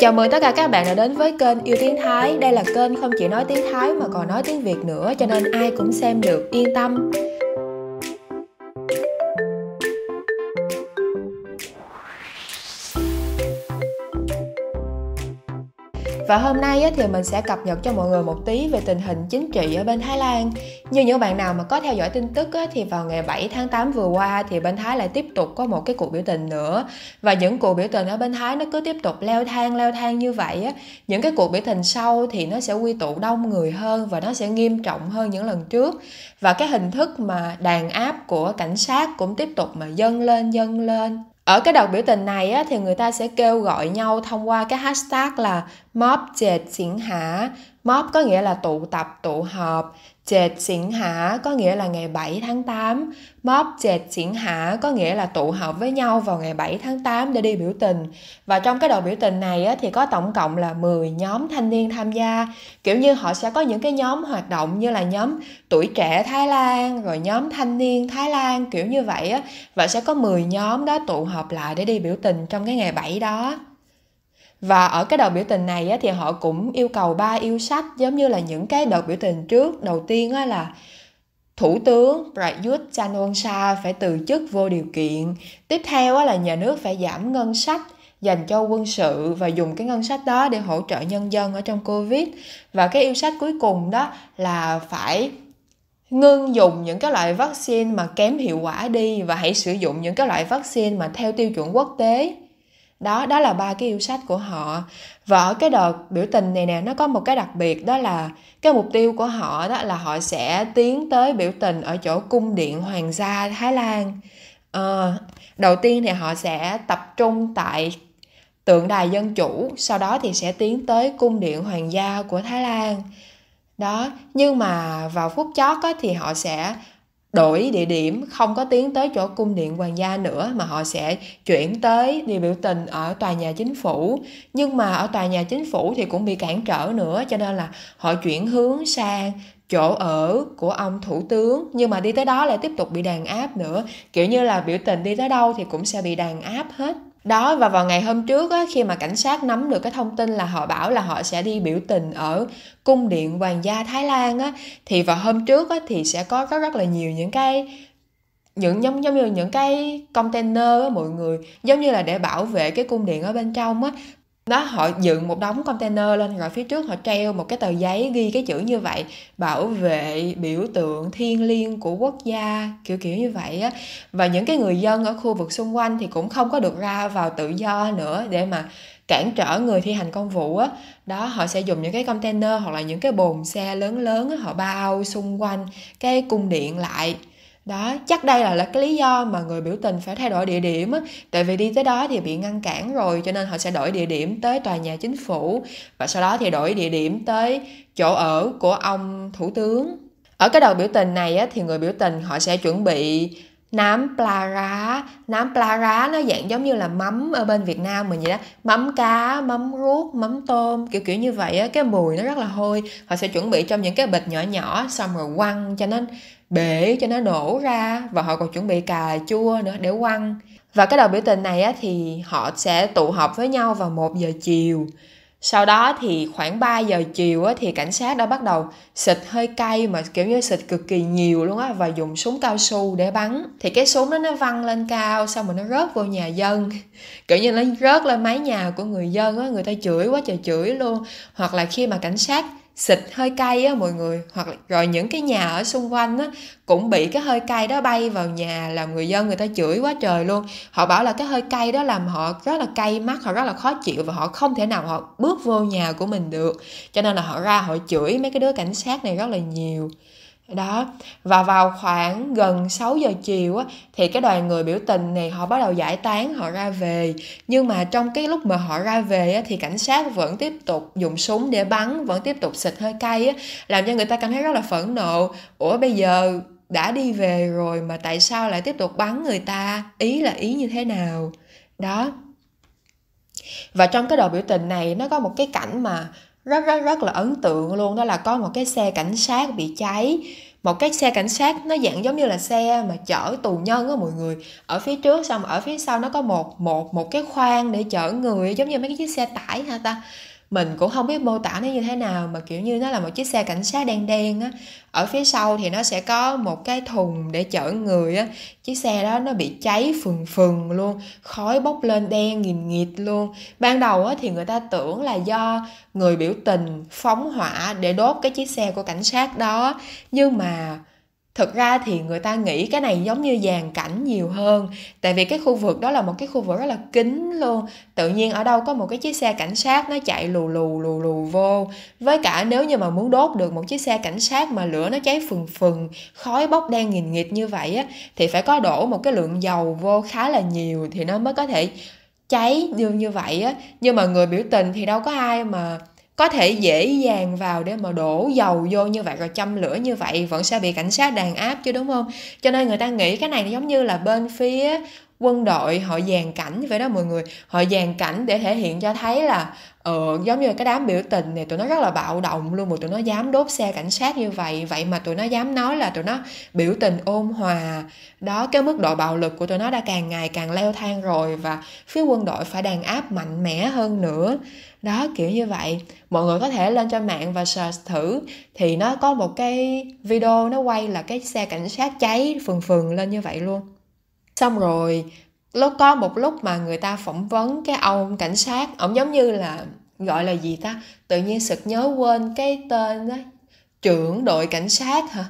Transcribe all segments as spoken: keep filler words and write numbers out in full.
Chào mừng tất cả các bạn đã đến với kênh Yêu Tiếng Thái. Đây là kênh không chỉ nói tiếng Thái mà còn nói tiếng Việt nữa, cho nên ai cũng xem được, yên tâm. Và hôm nay thì mình sẽ cập nhật cho mọi người một tí về tình hình chính trị ở bên Thái Lan. Như những bạn nào mà có theo dõi tin tức thì vào ngày bảy tháng tám vừa qua thì bên Thái lại tiếp tục có một cái cuộc biểu tình nữa. Và những cuộc biểu tình ở bên Thái nó cứ tiếp tục leo thang, leo thang như vậy. Những cái cuộc biểu tình sau thì nó sẽ quy tụ đông người hơn và nó sẽ nghiêm trọng hơn những lần trước. Và cái hình thức mà đàn áp của cảnh sát cũng tiếp tục mà dâng lên, dâng lên. Ở cái đợt biểu tình này á, thì người ta sẽ kêu gọi nhau thông qua cái hashtag là Mob Chệt Xỉn Hả. Mob có nghĩa là tụ tập, tụ họp. Chệt Xỉn Hả có nghĩa là ngày bảy tháng tám. Mob Chệt Xỉn Hả có nghĩa là tụ họp với nhau vào ngày bảy tháng tám để đi biểu tình. Và trong cái đợt biểu tình này á, thì có tổng cộng là mười nhóm thanh niên tham gia. Kiểu như họ sẽ có những cái nhóm hoạt động như là nhóm tuổi trẻ Thái Lan, rồi nhóm thanh niên Thái Lan, kiểu như vậy á. Và sẽ có mười nhóm đó tụ họp lại để đi biểu tình trong cái ngày bảy đó. Và ở cái đợt biểu tình này thì họ cũng yêu cầu ba yêu sách, giống như là những cái đợt biểu tình trước. Đầu tiên là Thủ tướng Prayut Chan-o-cha phải từ chức vô điều kiện. Tiếp theo là nhà nước phải giảm ngân sách dành cho quân sự và dùng cái ngân sách đó để hỗ trợ nhân dân ở trong Covid. Và cái yêu sách cuối cùng đó là phải ngưng dùng những cái loại vaccine mà kém hiệu quả đi và hãy sử dụng những cái loại vaccine mà theo tiêu chuẩn quốc tế. Đó, đó là ba cái yêu sách của họ. Và ở cái đợt biểu tình này nè, nó có một cái đặc biệt đó là cái mục tiêu của họ đó là họ sẽ tiến tới biểu tình ở chỗ cung điện Hoàng gia Thái Lan. À, đầu tiên thì họ sẽ tập trung tại tượng đài dân chủ, sau đó thì sẽ tiến tới cung điện Hoàng gia của Thái Lan. Đó, nhưng mà vào phút chót á, thì họ sẽ đổi địa điểm, không có tiến tới chỗ cung điện hoàng gia nữa mà họ sẽ chuyển tới đi biểu tình ở tòa nhà chính phủ. Nhưng mà ở tòa nhà chính phủ thì cũng bị cản trở nữa, cho nên là họ chuyển hướng sang chỗ ở của ông thủ tướng. Nhưng mà đi tới đó lại tiếp tục bị đàn áp nữa, kiểu như là biểu tình đi tới đâu thì cũng sẽ bị đàn áp hết. Đó, và vào ngày hôm trước á, khi mà cảnh sát nắm được cái thông tin là họ bảo là họ sẽ đi biểu tình ở cung điện Hoàng gia Thái Lan á, thì vào hôm trước á, thì sẽ có rất rất là nhiều những cái những giống, giống như những cái container á, mọi người, giống như là để bảo vệ cái cung điện ở bên trong á. Đó, họ dựng một đống container lên, rồi phía trước họ treo một cái tờ giấy ghi cái chữ như vậy: bảo vệ biểu tượng thiêng liêng của quốc gia, kiểu kiểu như vậy á. Và những cái người dân ở khu vực xung quanh thì cũng không có được ra vào tự do nữa để mà cản trở người thi hành công vụ á. Đó, họ sẽ dùng những cái container hoặc là những cái bồn xe lớn lớn á, họ bao xung quanh cái cung điện lại. Đó, chắc đây là, là cái lý do mà người biểu tình phải thay đổi địa điểm á. Tại vì đi tới đó thì bị ngăn cản rồi, cho nên họ sẽ đổi địa điểm tới tòa nhà chính phủ. Và sau đó thì đổi địa điểm tới chỗ ở của ông thủ tướng. Ở cái đợt biểu tình này á, thì người biểu tình họ sẽ chuẩn bị nám pla rá. Nám pla rá nó dạng giống như là mắm ở bên Việt Nam mình vậy đó. Mắm cá, mắm ruốc, mắm tôm, kiểu kiểu như vậy á. Cái mùi nó rất là hôi. Họ sẽ chuẩn bị trong những cái bịch nhỏ nhỏ, xong rồi quăng cho nó bể, cho nó nổ ra. Và họ còn chuẩn bị cà chua nữa để quăng. Và cái đợt biểu tình này á, thì họ sẽ tụ họp với nhau vào một giờ chiều. Sau đó thì khoảng ba giờ chiều á, thì cảnh sát đã bắt đầu xịt hơi cay, mà kiểu như xịt cực kỳ nhiều luôn á, và dùng súng cao su để bắn. Thì cái súng đó nó văng lên cao, xong rồi nó rớt vô nhà dân. Kiểu như nó rớt lên mái nhà của người dân á, người ta chửi quá trời chửi luôn. Hoặc là khi mà cảnh sát xịt hơi cay á mọi người, hoặc là, rồi những cái nhà ở xung quanh á cũng bị cái hơi cay đó bay vào nhà, làm người dân người ta chửi quá trời luôn. Họ bảo là cái hơi cay đó làm họ rất là cay mắt, họ rất là khó chịu và họ không thể nào họ bước vô nhà của mình được, cho nên là họ ra họ chửi mấy cái đứa cảnh sát này rất là nhiều. Đó, và vào khoảng gần sáu giờ chiều á, thì cái đoàn người biểu tình này họ bắt đầu giải tán, họ ra về. Nhưng mà trong cái lúc mà họ ra về á, thì cảnh sát vẫn tiếp tục dùng súng để bắn, vẫn tiếp tục xịt hơi cay á, làm cho người ta cảm thấy rất là phẫn nộ. Ủa bây giờ đã đi về rồi mà tại sao lại tiếp tục bắn người ta, ý là ý như thế nào? Đó. Và trong cái đợt biểu tình này nó có một cái cảnh mà rất rất rất là ấn tượng luôn, đó là có một cái xe cảnh sát bị cháy Một cái xe cảnh sát nó dạng giống như là xe mà chở tù nhân á mọi người. Ở phía trước xong ở phía sau nó có một một một cái khoang để chở người, giống như mấy cái chiếc xe tải ha ta. Mình cũng không biết mô tả nó như thế nào, mà kiểu như nó là một chiếc xe cảnh sát đen đen á. Ở phía sau thì nó sẽ có một cái thùng để chở người á. Chiếc xe đó nó bị cháy phừng phừng luôn, khói bốc lên đen nghìn nghịt luôn. Ban đầu á thì người ta tưởng là do người biểu tình phóng hỏa để đốt cái chiếc xe của cảnh sát đó, nhưng mà thực ra thì người ta nghĩ cái này giống như dàn cảnh nhiều hơn. Tại vì cái khu vực đó là một cái khu vực rất là kín luôn. Tự nhiên ở đâu có một cái chiếc xe cảnh sát nó chạy lù lù lù lù vô. Với cả nếu như mà muốn đốt được một chiếc xe cảnh sát mà lửa nó cháy phừng phừng, khói bốc đen nghìn nghịt như vậy á, thì phải có đổ một cái lượng dầu vô khá là nhiều thì nó mới có thể cháy như như vậy á. Nhưng mà người biểu tình thì đâu có ai mà có thể dễ dàng vào để mà đổ dầu vô như vậy rồi châm lửa như vậy, vẫn sẽ bị cảnh sát đàn áp chứ đúng không? Cho nên người ta nghĩ cái này giống như là bên phía quân đội họ dàn cảnh vậy đó mọi người. Họ dàn cảnh để thể hiện cho thấy là ờ, giống như cái đám biểu tình này tụi nó rất là bạo động luôn, mà tụi nó dám đốt xe cảnh sát như vậy. Vậy mà tụi nó dám nói là tụi nó biểu tình ôn hòa. Đó, cái mức độ bạo lực của tụi nó đã càng ngày càng leo thang rồi, và phía quân đội phải đàn áp mạnh mẽ hơn nữa. Đó, kiểu như vậy. Mọi người có thể lên trên mạng và search thử, thì nó có một cái video nó quay là cái xe cảnh sát cháy phừng phừng lên như vậy luôn. Xong rồi, lúc có một lúc mà người ta phỏng vấn cái ông cảnh sát, ông giống như là, gọi là gì ta? Tự nhiên sực nhớ quên cái tên đó, trưởng đội cảnh sát hả?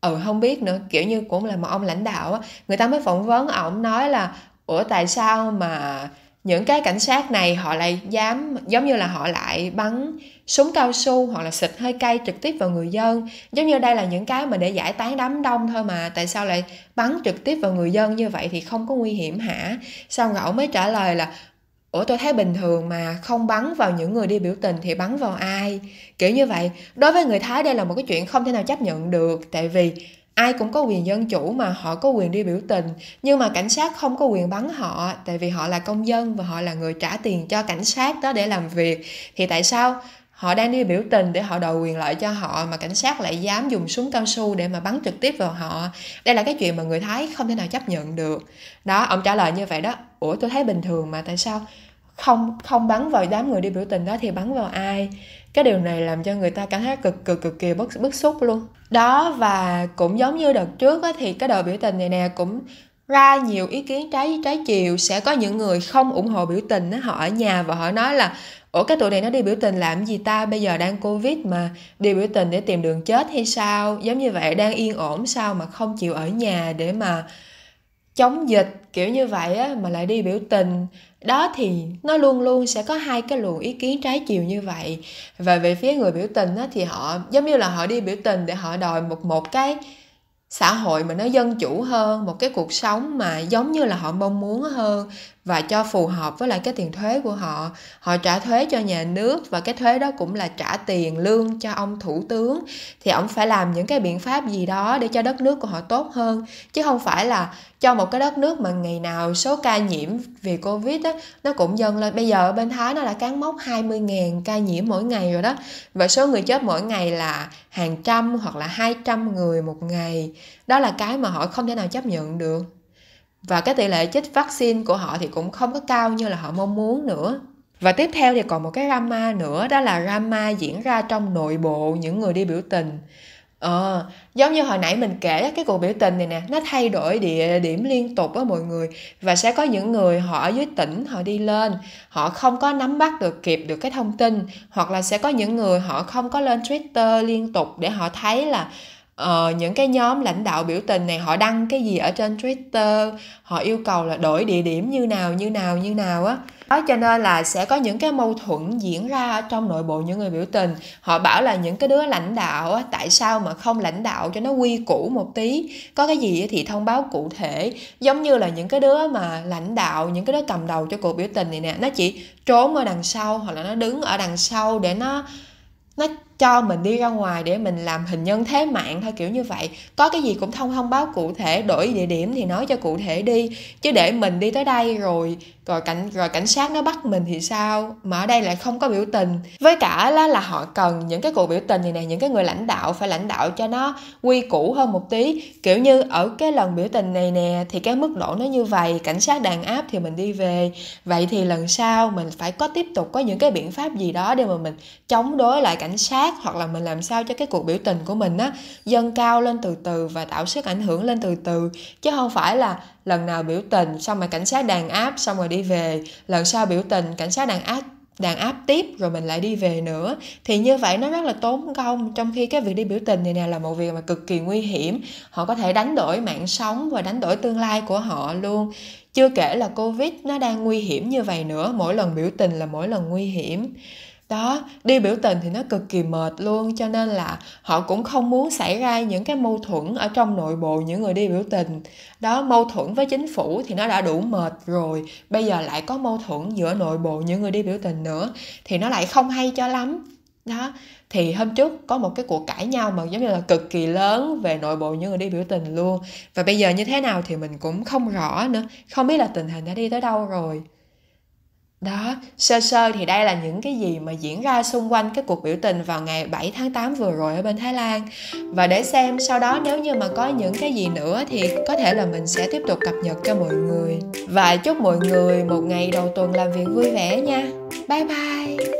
Ừ, không biết nữa, kiểu như cũng là một ông lãnh đạo á. Người ta mới phỏng vấn, ông nói là, ủa tại sao mà những cái cảnh sát này họ lại dám, giống như là họ lại bắn súng cao su hoặc là xịt hơi cay trực tiếp vào người dân. Giống như đây là những cái mà để giải tán đám đông thôi mà, tại sao lại bắn trực tiếp vào người dân như vậy thì không có nguy hiểm hả? Xong rồi ổng mới trả lời là ủa tôi thấy bình thường mà, không bắn vào những người đi biểu tình thì bắn vào ai? Kiểu như vậy. Đối với người Thái đây là một cái chuyện không thể nào chấp nhận được, tại vì ai cũng có quyền dân chủ mà, họ có quyền đi biểu tình, nhưng mà cảnh sát không có quyền bắn họ, tại vì họ là công dân và họ là người trả tiền cho cảnh sát đó để làm việc. Thì tại sao họ đang đi biểu tình để họ đòi quyền lợi cho họ mà cảnh sát lại dám dùng súng cao su để mà bắn trực tiếp vào họ? Đây là cái chuyện mà người Thái không thể nào chấp nhận được. Đó, ông trả lời như vậy đó. Ủa tôi thấy bình thường mà, tại sao không không bắn vào đám người đi biểu tình đó thì bắn vào ai? Cái điều này làm cho người ta cảm thấy cực cực cực kỳ bức, bức xúc luôn. Đó, và cũng giống như đợt trước á, thì cái đợt biểu tình này nè cũng ra nhiều ý kiến trái trái chiều. Sẽ có những người không ủng hộ biểu tình á, họ ở nhà và họ nói là ủa cái tụi này nó đi biểu tình làm gì ta, bây giờ đang Covid mà, đi biểu tình để tìm đường chết hay sao? Giống như vậy, đang yên ổn sao mà không chịu ở nhà để mà chống dịch kiểu như vậy á, mà lại đi biểu tình. Đó thì nó luôn luôn sẽ có hai cái luồng ý kiến trái chiều như vậy. Và về phía người biểu tình á, thì họ giống như là họ đi biểu tình để họ đòi một một cái xã hội mà nó dân chủ hơn, một cái cuộc sống mà giống như là họ mong muốn hơn và cho phù hợp với lại cái tiền thuế của họ. Họ trả thuế cho nhà nước và cái thuế đó cũng là trả tiền lương cho ông thủ tướng, thì ông phải làm những cái biện pháp gì đó để cho đất nước của họ tốt hơn, chứ không phải là cho một cái đất nước mà ngày nào số ca nhiễm vì Covid á, nó cũng dâng lên. Bây giờ bên Thái nó đã cán mốc hai mươi nghìn ca nhiễm mỗi ngày rồi đó, và số người chết mỗi ngày là hàng trăm hoặc là hai trăm người một ngày. Đó là cái mà họ không thể nào chấp nhận được. Và cái tỷ lệ chích vaccine của họ thì cũng không có cao như là họ mong muốn nữa. Và tiếp theo thì còn một cái drama nữa, đó là drama diễn ra trong nội bộ những người đi biểu tình. Ờ, giống như hồi nãy mình kể, cái cuộc biểu tình này nè, nó thay đổi địa điểm liên tục á mọi người. Và sẽ có những người họ ở dưới tỉnh họ đi lên, họ không có nắm bắt được kịp được cái thông tin. Hoặc là sẽ có những người họ không có lên Twitter liên tục để họ thấy là Ờ, những cái nhóm lãnh đạo biểu tình này họ đăng cái gì ở trên Twitter, họ yêu cầu là đổi địa điểm như nào như nào như nào á. Đó, cho nên là sẽ có những cái mâu thuẫn diễn ra ở trong nội bộ những người biểu tình. Họ bảo là những cái đứa lãnh đạo á, tại sao mà không lãnh đạo cho nó quy củ một tí, có cái gì thì thông báo cụ thể. Giống như là những cái đứa mà lãnh đạo, những cái đứa cầm đầu cho cuộc biểu tình này nè, nó chỉ trốn ở đằng sau hoặc là nó đứng ở đằng sau để nó nó cho mình đi ra ngoài để mình làm hình nhân thế mạng thôi, kiểu như vậy. Có cái gì cũng thông thông báo cụ thể, đổi địa điểm thì nói cho cụ thể đi, chứ để mình đi tới đây rồi rồi cảnh rồi cảnh sát nó bắt mình thì sao? Mà ở đây lại không có biểu tình. Với cả là, là họ cần những cái cuộc biểu tình này nè, những cái người lãnh đạo phải lãnh đạo cho nó quy củ hơn một tí, kiểu như ở cái lần biểu tình này nè thì cái mức độ nó như vậy, cảnh sát đàn áp thì mình đi về. Vậy thì lần sau mình phải có tiếp tục có những cái biện pháp gì đó để mà mình chống đối lại cảnh sát, hoặc là mình làm sao cho cái cuộc biểu tình của mình á dâng cao lên từ từ và tạo sức ảnh hưởng lên từ từ, chứ không phải là lần nào biểu tình xong rồi cảnh sát đàn áp xong rồi đi về, lần sau biểu tình cảnh sát đàn áp đàn áp tiếp rồi mình lại đi về nữa. Thì như vậy nó rất là tốn công, trong khi cái việc đi biểu tình này nè là một việc mà cực kỳ nguy hiểm. Họ có thể đánh đổi mạng sống và đánh đổi tương lai của họ luôn. Chưa kể là Covid nó đang nguy hiểm như vậy nữa, mỗi lần biểu tình là mỗi lần nguy hiểm. Đó, đi biểu tình thì nó cực kỳ mệt luôn, cho nên là họ cũng không muốn xảy ra những cái mâu thuẫn ở trong nội bộ những người đi biểu tình. Đó, mâu thuẫn với chính phủ thì nó đã đủ mệt rồi, bây giờ lại có mâu thuẫn giữa nội bộ những người đi biểu tình nữa thì nó lại không hay cho lắm. Đó, thì hôm trước có một cái cuộc cãi nhau mà giống như là cực kỳ lớn về nội bộ những người đi biểu tình luôn. Và bây giờ như thế nào thì mình cũng không rõ nữa, không biết là tình hình đã đi tới đâu rồi. Đó, sơ sơ thì đây là những cái gì mà diễn ra xung quanh cái cuộc biểu tình vào ngày bảy tháng tám vừa rồi ở bên Thái Lan. Và để xem sau đó nếu như mà có những cái gì nữa thì có thể là mình sẽ tiếp tục cập nhật cho mọi người. Và chúc mọi người một ngày đầu tuần làm việc vui vẻ nha. Bye bye!